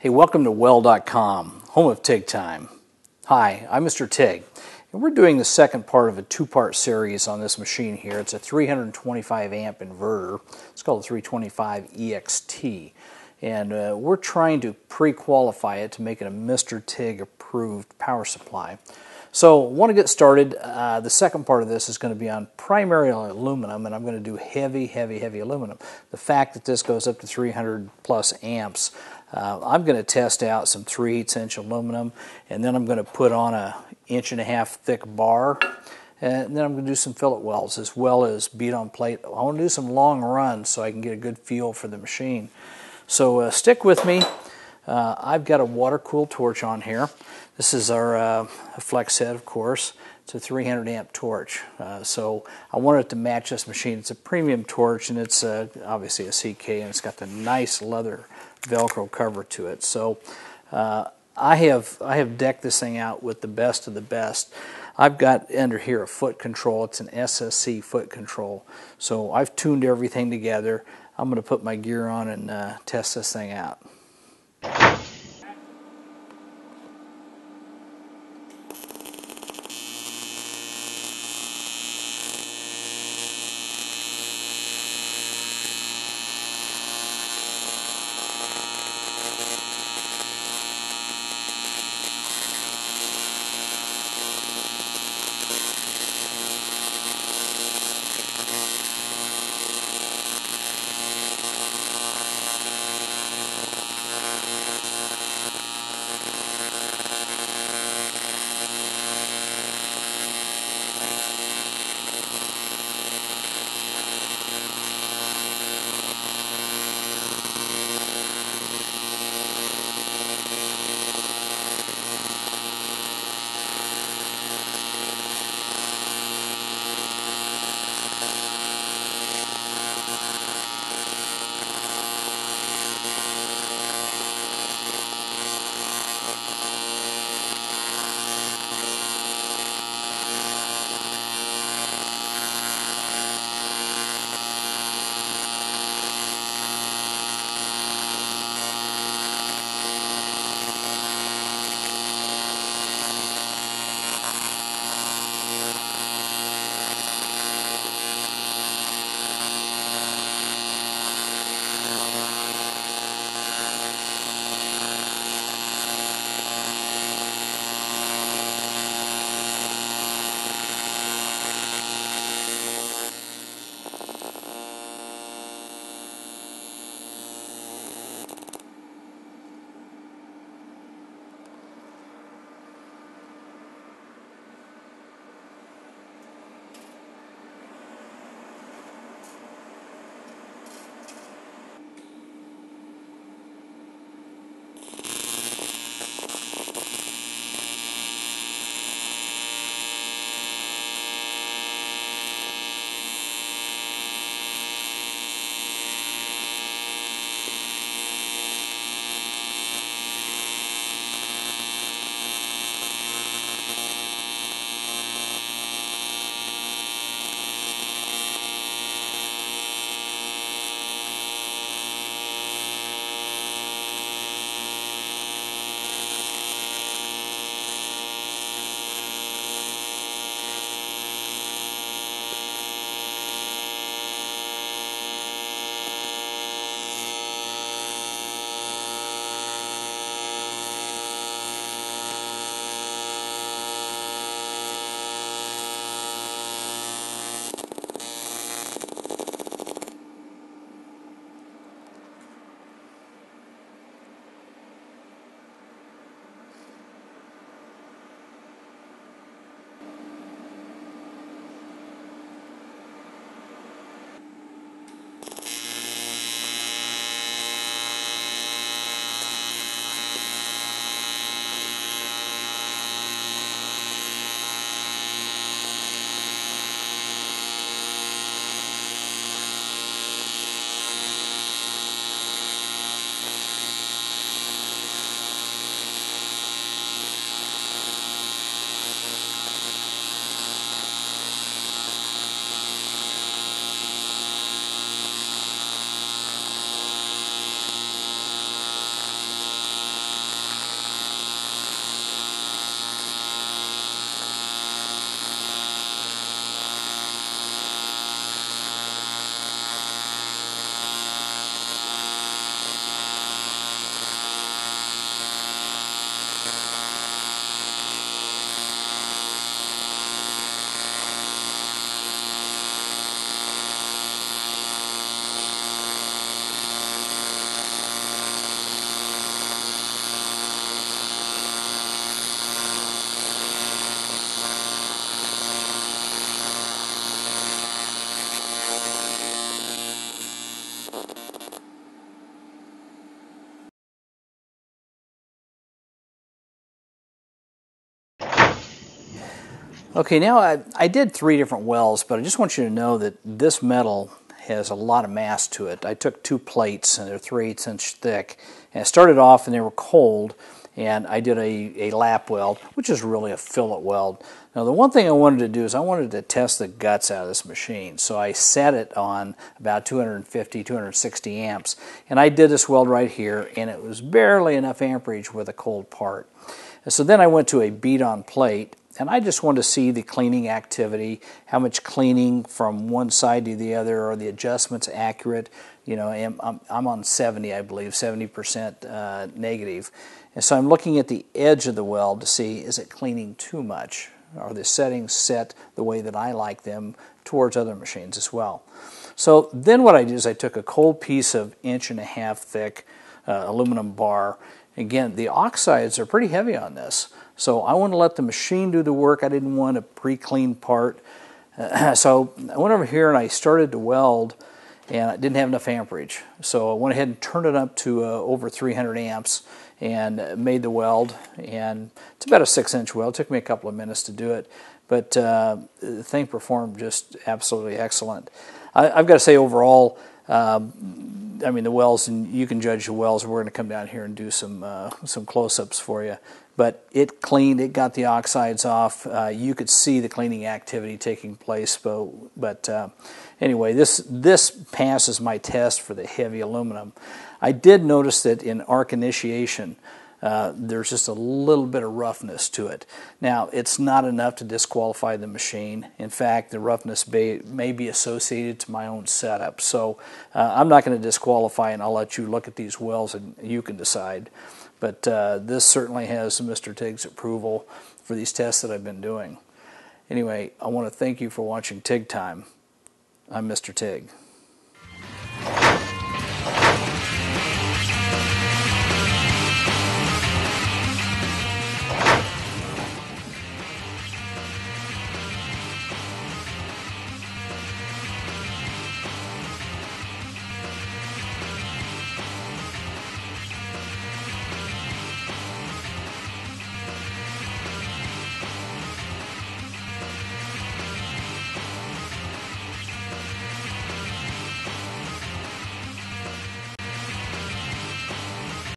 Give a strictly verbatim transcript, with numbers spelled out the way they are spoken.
Hey, welcome to Weld dot com, home of TIG Time. Hi, I'm Mister TIG, and we're doing the second part of a two-part series on this machine here. It's a three twenty-five amp inverter. It's called the three twenty-five E X T, and uh, we're trying to pre-qualify it to make it a Mister TIG approved power supply. So, want to get started. Uh, the second part of this is going to be on primary aluminum, and I'm going to do heavy, heavy, heavy aluminum. The fact that this goes up to three hundred plus amps, uh, I'm going to test out some three eighths inch aluminum, and then I'm going to put on an inch and a half thick bar, and then I'm going to do some fillet welds as well as bead on plate. I want to do some long runs so I can get a good feel for the machine. So, uh, stick with me. Uh, I've got a water-cooled torch on here. This is our uh, flex head, of course. It's a three hundred amp torch, uh, so I wanted it to match this machine. It's a premium torch, and it's uh, obviously a C K, and it's got the nice leather Velcro cover to it. So uh, I have I have decked this thing out with the best of the best. I've got under here a foot control. It's an S S C foot control. So I've tuned everything together. I'm going to put my gear on and uh, test this thing out. Okay, now I, I did three different welds, but I just want you to know that this metal has a lot of mass to it. I took two plates, and they're three eighths inch thick, and I started off and they were cold, and I did a, a lap weld, which is really a fillet weld. Now the one thing I wanted to do is I wanted to test the guts out of this machine, so I set it on about two fifty, two sixty amps, and I did this weld right here, and it was barely enough amperage with a cold part. And so then I went to a bead-on plate, and I just wanted to see the cleaning activity, how much cleaning from one side to the other, are the adjustments accurate? You know, I'm, I'm, I'm on seventy, I believe, seventy percent uh, negative. And so I'm looking at the edge of the weld to see, is it cleaning too much? Are the settings set the way that I like them towards other machines as well? So then what I did is I took a cold piece of inch and a half thick uh, aluminum bar. Again, the oxides are pretty heavy on this, so I want to let the machine do the work. I didn't want a pre-clean part. Uh, so I went over here and I started to weld, and I didn't have enough amperage. So I went ahead and turned it up to uh, over three hundred amps and made the weld. And it's about a six inch weld. It took me a couple of minutes to do it, but uh, the thing performed just absolutely excellent. I, I've got to say overall, um, I mean the welds, and you can judge the welds. We're going to come down here and do some uh, some close-ups for you. But it cleaned. It got the oxides off. Uh, you could see the cleaning activity taking place. But but uh, anyway, this this passes my test for the heavy aluminum. I did notice that in arc initiation, uh, there's just a little bit of roughness to it. Now it's not enough to disqualify the machine. In fact, the roughness may, may be associated to my own setup, so uh, I'm not going to disqualify, and I'll let you look at these welds and you can decide, but uh, this certainly has Mister TIG's approval for these tests that I've been doing. Anyway, I want to thank you for watching TIG Time. I'm Mister TIG.